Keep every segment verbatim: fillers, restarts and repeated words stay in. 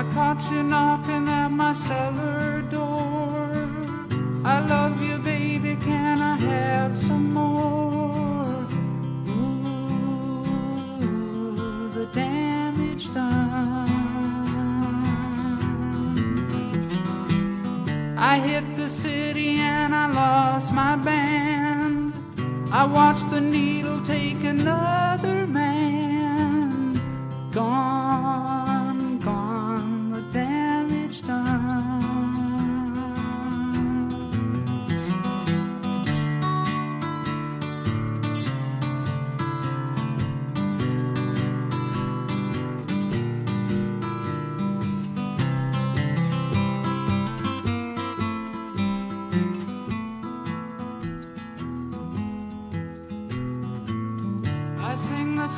I caught you knocking at my cellar door. I love you, baby, can I have some more? Ooh, the damage done. I hit the city and I lost my band. I watched the needle take another man. Gone.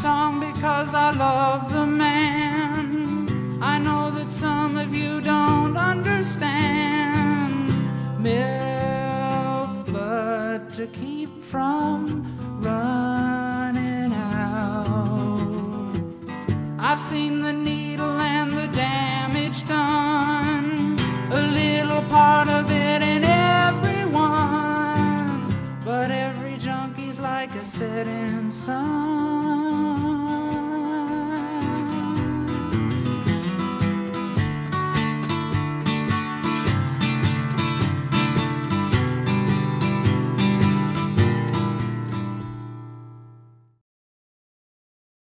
Song because I love the man. I know that some of you don't understand. Milk blood to keep from running out. I've seen